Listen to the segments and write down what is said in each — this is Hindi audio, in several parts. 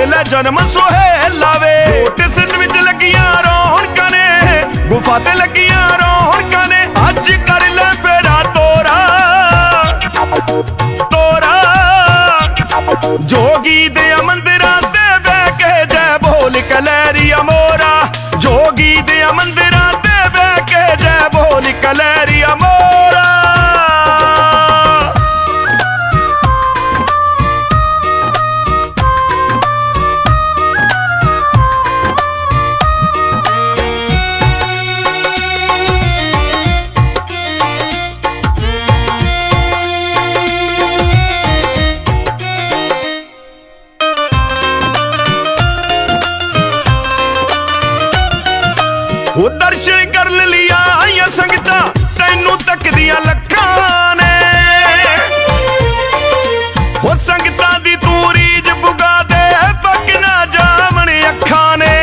पहला जन्म सोहे लावे। छोटे सिद्ध विच लगिया रौनकां ने, गुफा ते लगिया रौनकां ने। अज कर ले फेरा तोरा तोरा, जोगी दे मंदिरां ते बह के जय बोल कलैरिया मोरा। जोगी दे मंदिरां ते बह के जय बोल कलैरिया मोरा। दर्शन कर लिया या संगता तेनू तक दिया लखां ने। हो संगता दी तू रीझ पुगा दे, पक ना जावण अखां ने।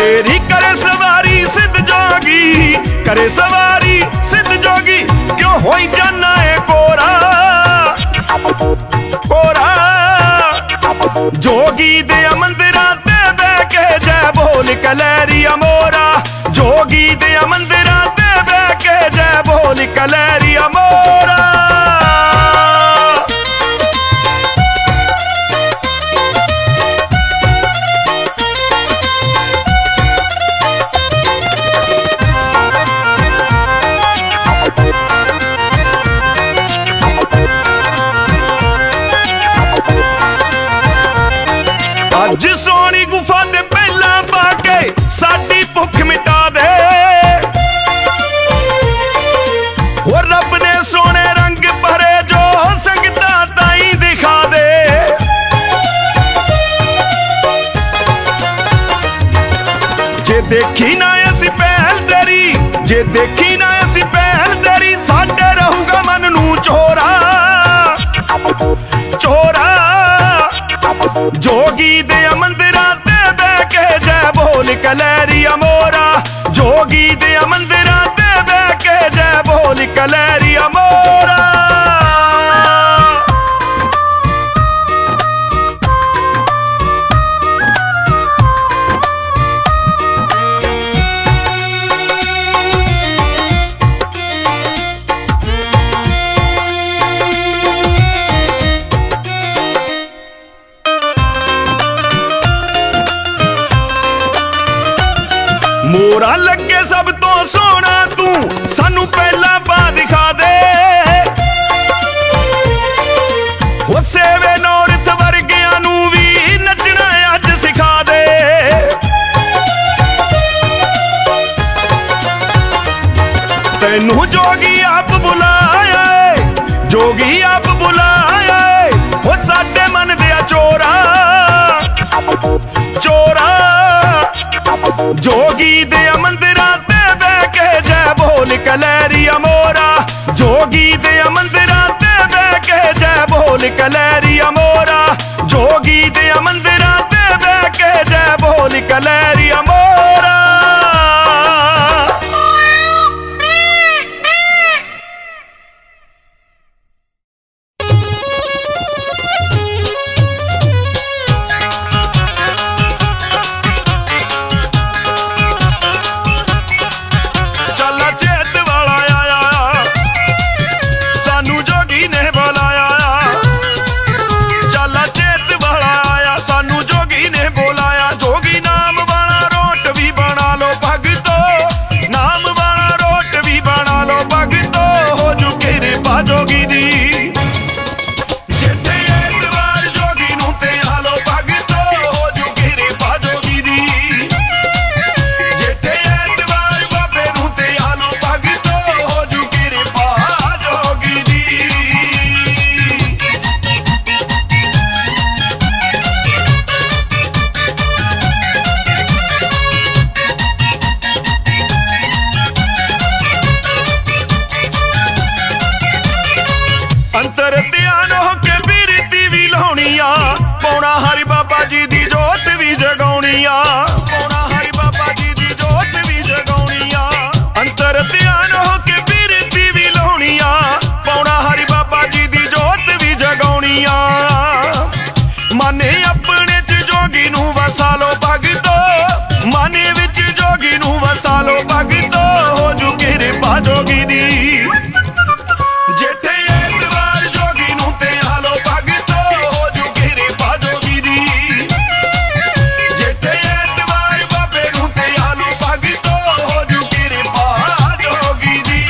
तेरी करे सवारी सिद्ध जोगी, करे सवारी सिद्ध जोगी। क्यों होई जाना है कोरा कोरा, जोगी दे मंदिरां ते बह के जय बोल कलैरिया मोरा। जोगी दे मंदिरां ते बह के जय बोल कलैरिया मोरा। अज सोहनी गुफा ते पहला पाके साडी भुख मिटा दे। हो रब ने सोने रंग भरे जो संगता ताई दिखा दे। जे देखी ना असी पहल तेरी, जे देखी ना असी पहल तेरी। साडे रहूगा मन नू चोरा चोरा, जोगी दे मंदिरां ते बह के जय बोल कलैरिया मोरा। जोगी दे मंदिरां ते बह के जय बोल कलैरिया मोरा। मोरा लगे सब तो सोना तू, सानू पहला पा दिखा दे। हो सेवे नौरथ वर्गियां नू भी नचना अज सिखा दे। तैनू जोगी आप बुलाया, जोगी आप बुलाया। हो साडे मन दिया चोरा चोरा, जोगी दे मंदिरां ते बह के जय बोल कलैरिया मोरा। जोगी दे मंदिरां ते बह के जय बोल कलैरिया मोरा। जोगी दे मंदिरां ते बह के जय बोल कलैरिया मोरा। भगतो हो जो कृपा जोगी दी जेठे एतवार जोगी नू ते आलो भगतो हो जो कृपा जोगी दी जेठे एतवार बाबे नू ते आलो भगतो हो जो कृपा जोगी दी।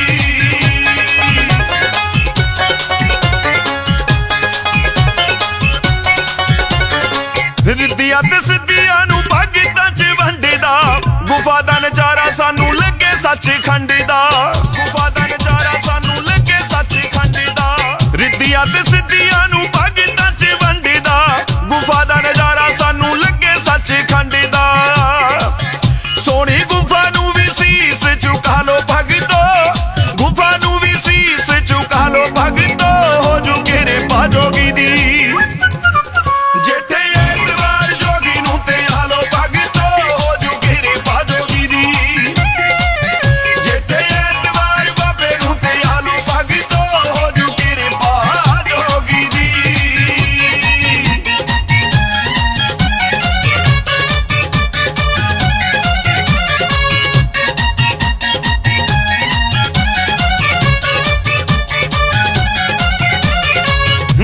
रिद्धियां ते सिद्धियां नू भगतां च वंडेदा गुफा दा नजारा सानू लगे सचखंड दा गुफा दा नजारा सानू लगे सचखंड दा रिद्धियां ते सिद्धियां नू भगतां च वंडेदा गुफा दा नजारा सानू लगे सचखंड दा सोहनी गुफा नू वी सीस झुका लो भगतो गुफा नू वी सीस झुका लो भगतो हो जो कृपा जोगी दी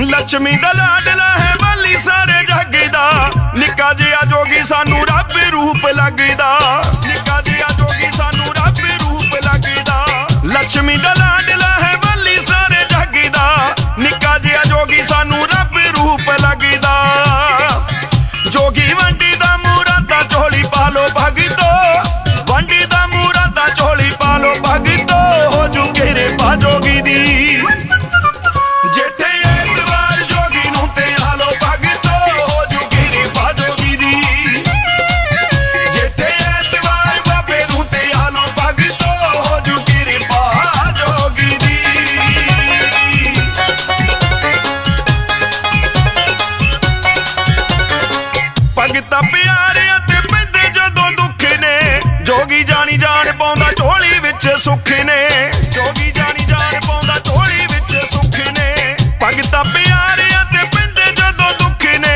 लक्ष्मी दा लाडला है वाली सारे जगदा निका जिहा जोगी सानू रब रूप लगदा निका जिहा जोगी सानू रब रूप लगदा लक्ष्मी दा लाडला है वाली सारे जगदा निका जिहा जोगी सानू रब रूप लगदा जोगी वंडी दा मुरादा झोली पालो भगतो वंडी दा मुरादा झोली पालो भगतो हो जो कृपा जोगी दी जेठे भगता प्यारे ते पैंदे जदों दुख ने जोगी जानी जान पाउंदा झोली विच सुख ने जोगी जानी जान पाउंदा झोली विच सुख ने भगता प्यारे ते पैंदे जदों दुख ने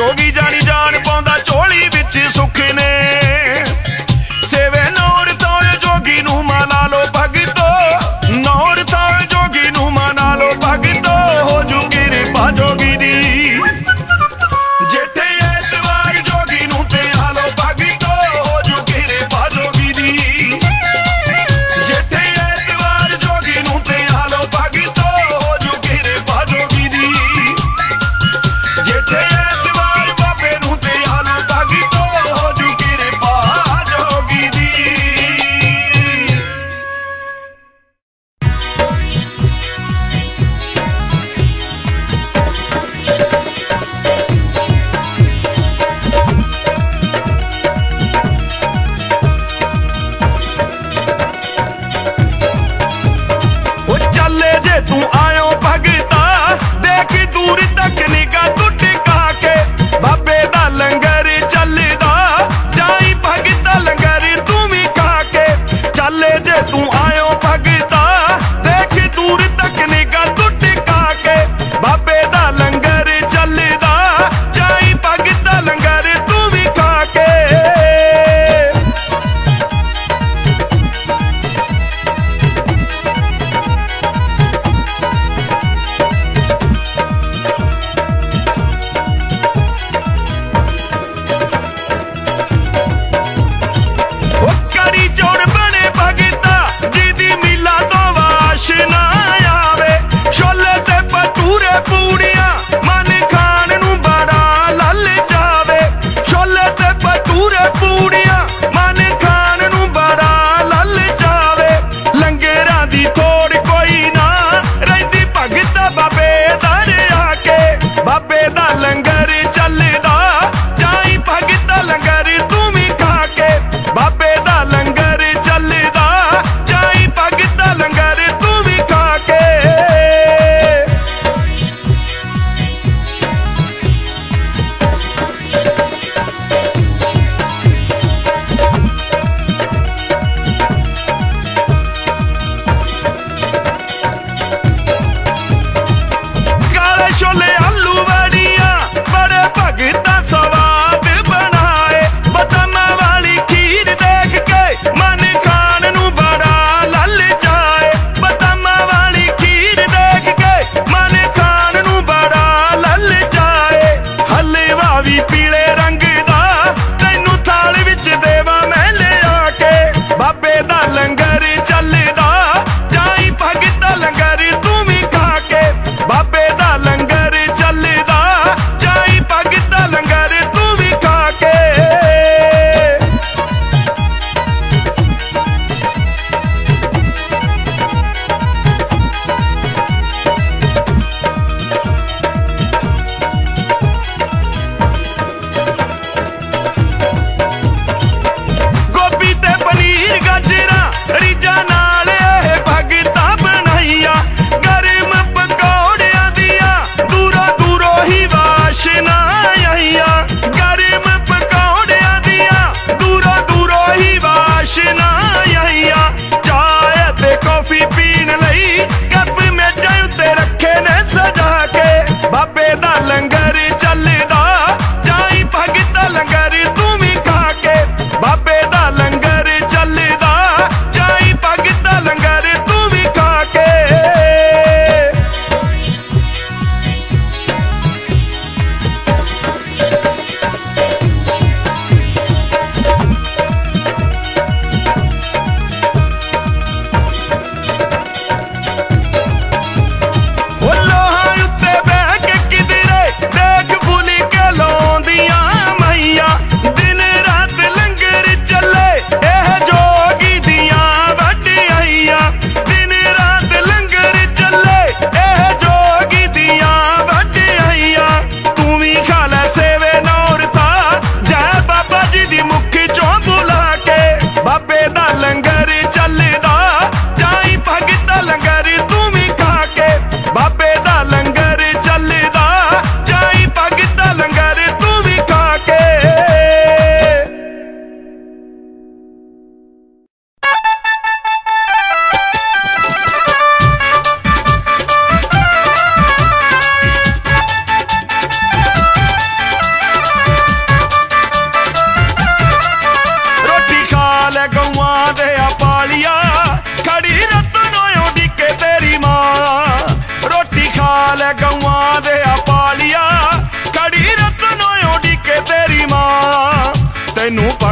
जोगी जानी जान पाउंदा झोली विच सुख ने सेवे नौर तो जोगी नू मना लो भगतो नौर तो जोगी नू मना लो भगतो हो जो कृपा जोगी दी जेठे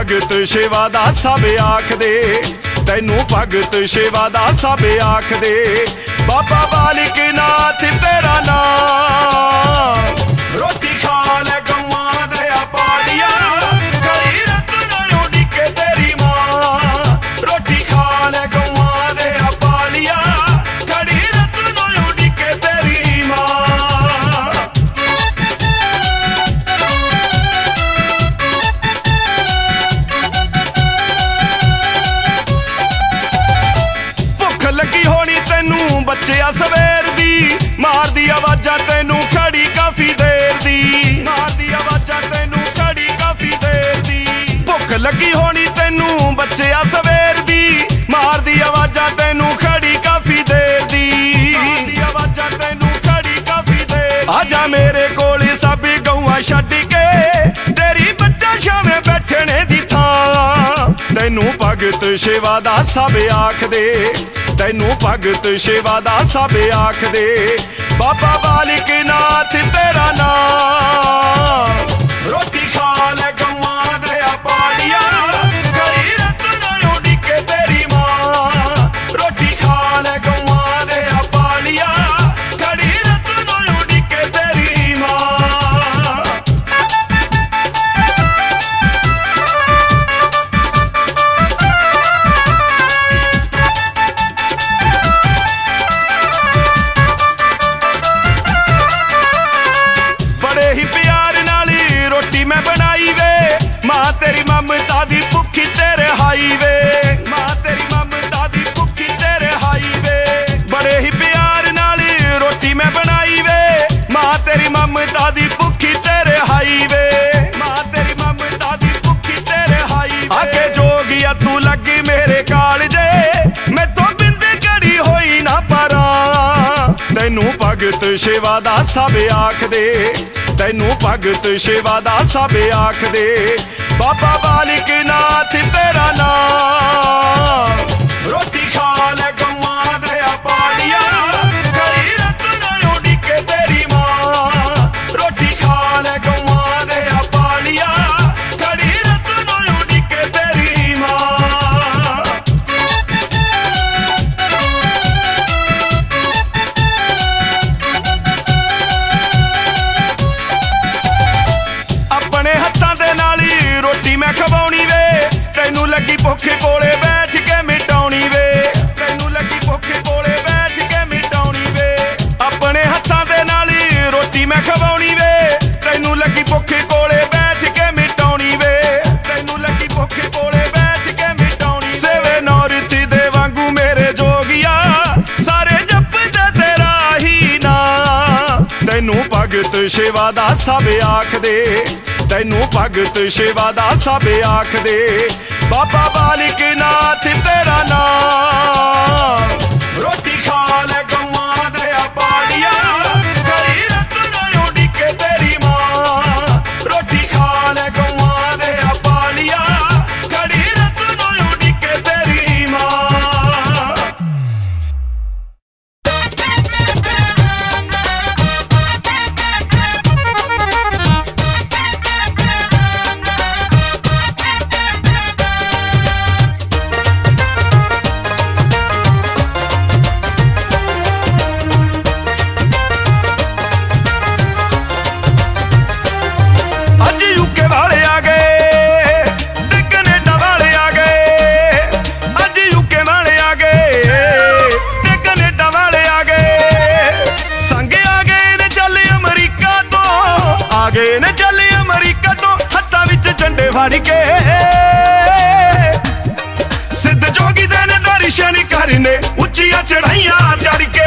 भगत सेवा दा सब आखदे, तैनू भगत सेवा दा सब आखदे। बाबा बालक नाथ तेरा नाम, रोटी खा ले गवां दया पाड़िया, कई रत्न उडिके तेरी मां। रोटी खा ले गवां दया पाड़िया, कई रत्न उडिके तेरी मां। भुख लगी होनी तेनू बच्चिया सवेर दी, मार दी आवाजा तेनू खड़ी काफी देर दी, मार दी आवाजा तेनू खड़ी काफी देर दी। भुख लगी होनी तेनू बच्चिया सवेर दी, मार दी आवाजा तेनू खड़ी काफी देर दी, मार दी आवाजा तेनू खड़ी काफी देर। आजा मेरे कोल सब गौआं छड्ड के, तेरी बच्चा छावें बैठने दी थां। तैनू भगत सेवा दा सब आखदे, तैनू भगत सेवा दा सब आखदे। बाबा बालक नाथ तेरा नाम, रोटी खा ले गवां दया पाड़िया, कई रत्न उडिके तेरी मां। रोटी खा ले गवां दया पाड़िया, कई रत्न उडिके तेरी मां। बड़े ही प्यार नाली रोटी मैं बनाई वे, मां तेरी ममता दी भुखी तेरे हाई वे, मां तेरी ममता दी भुखी तेरे हाई वे। बड़े ही प्यार नाली रोटी मैं बनाई वे, मां तेरी ममता दी भुखी तेरे हाई वे, मां तेरी ममता दी भुखी तेरे हाई वे। आके जोगिया तू लगी मेरे कालजे, मैं तो बिंद घड़ी होई ना पारा। तैनू भगत सेवा दा सब आखदे, तैनू भगत सेवा दा सब आखदे। बाबा बालक नाथ तेरा नाम, रोटी खा ले गवां दया पाड़िया, कई रत्न उडिके तेरी मां। रोटी खा ले गवां दया पाड़िया, कई रत्न उडिके तेरी मां। अपने हत्थां दे नाल ही रोटी मैं खवाउणी वे, तैनू लगी भुख कोले बैठ के मिटाउणी वे, तैनू लगी भुख कोले बैठ के मिटाउणी वे। अपने हत्थां दे नाल ही रोटी मैं खवाउणी वे, तैनू लगी भुख कोले बैठ के मिटाउणी वे, तैनू लगी भुख कोले बैठ के मिटाउणी। सेवे नौरती दे वांगू मेरे जोगिया, सारे जपदे तेरा ही नाम। तैनू भगत सेवा दा सब आखदे, तैनू भगत सेवा दा सब आखदे। बाबा बालक नाथ तेरा नाम, रोटी खा ले गवां दया पाड़िया, कई रत्न उडिके तेरी मां। रोटी खा ले गवां दया पाड़िया, कई रत्न उडिके तेरी मां। अज यूके वाले आ गए ते कनेडा वाले आ गए, अज यूके वाले आ गए ते कनेडा वाले आ गए। संग आ गए ने चल अमरीका तो, आ गए ने चल अमरीका तो, हत्था विच झंडे फाड़ के। सिद्ध जोगी दे ने दर्शन करने उचिया चढ़ाइया चढ़ के,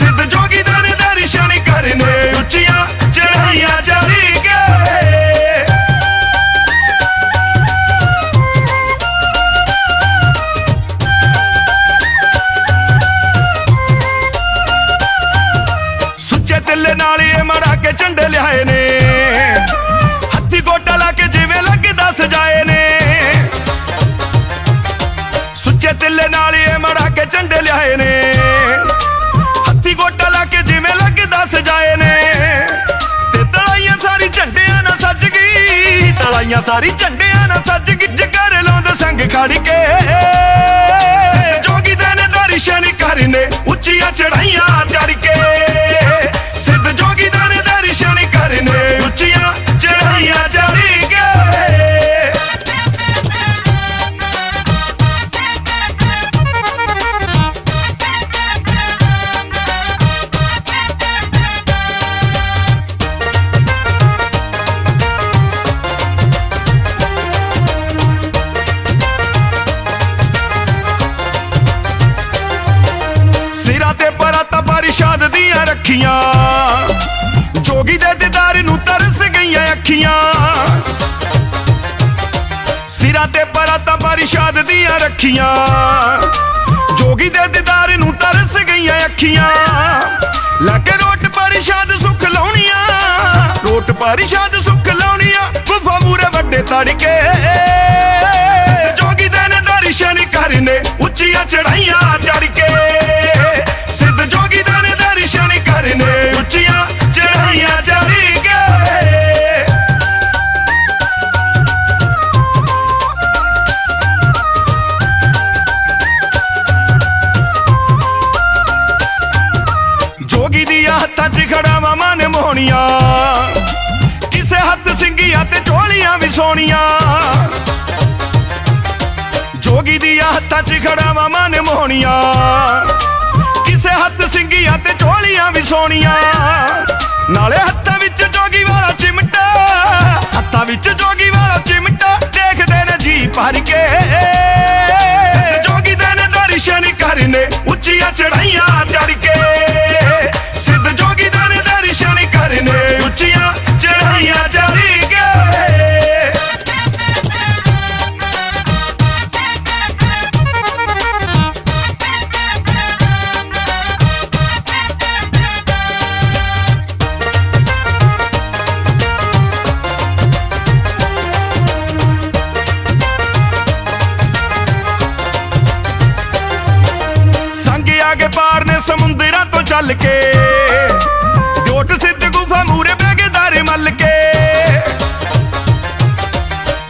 सिद्ध जोगी दे ने दर्शन करने उचिया चढ़ाइया चढ़ के। सुच्चे तिल्ले नाल ये मड़ा के झंडे लियाए ने, हत्थी गोटा ला के जिवें लगदा सजाए ने। सुच्चे तिल्ले नाल ये मड़ा के झंडे लियाए ने, हत्थी गोटा ला के जिवें लगदा सजाए ने। तड़ाइयां सारी झंडिया ना सज गई, तड़ाइयां पाइया सारी झंडिया ना सज गिज कर लाद संग खड़ के जोगी देने दारी शनि कर ने उचिया चढ़ाइया चढ़ के सिद्ध जोगी देने दारी शनि कर ने उचिया चढ़ाइया चढ़ के। जोगी दे दीदार नूं तरस गई अखियां सिरा ते पराता परिशाद दियां रखियां जोगी दे दीदार नूं तरस गई अखियां लग रोट परिशाद सुख लाउनिया रोट परिशाद सुख लाउनिया गुफा मूरे वड्डे तड़के जोगी दे ने दरिशा नी करने उचिया चढ़ाइया चढ़ के सिद्ध जोगी दे ने दरिशा नी करने उचिया चढ़ाइया चढ़ के। जोगी दिया हत्था च खड़ावा मन मोहनिया किसे हथ सिंघिया ते झोलियां भी सोनिया जोगी दिया हत्था च खड़ावा मन मोहनिया किसे हथ सिंघिया ते झोलियां भी सोनिया नाले हत्था विच जोगी वाला चिमटा हत्था विच जोगी वाला चिमटा देख देने जी भर के जोगी देने दर्शन करने उचिया चढ़ाइया चढ़ के सिद्ध जोगी देने दर्शन करने उचिया चढ़ाइया चढ़ के। समुंदरा तो चल के जोट सिद्ध गुफा मूरे बेगेदारे मल के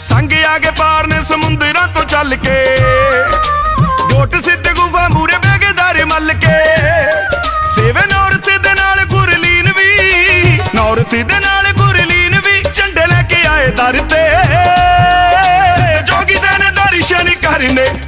संग आगे पार ने समुंदरा तो चल के जोट सिद्ध गुफा मूरे बेगेदारे मल के सेवे नौरथ दे नाल गुरलीन भी नौरथ दे नाल गुरलीन भी झंडे लेके आए दर ते जोगी देने दर्शन करने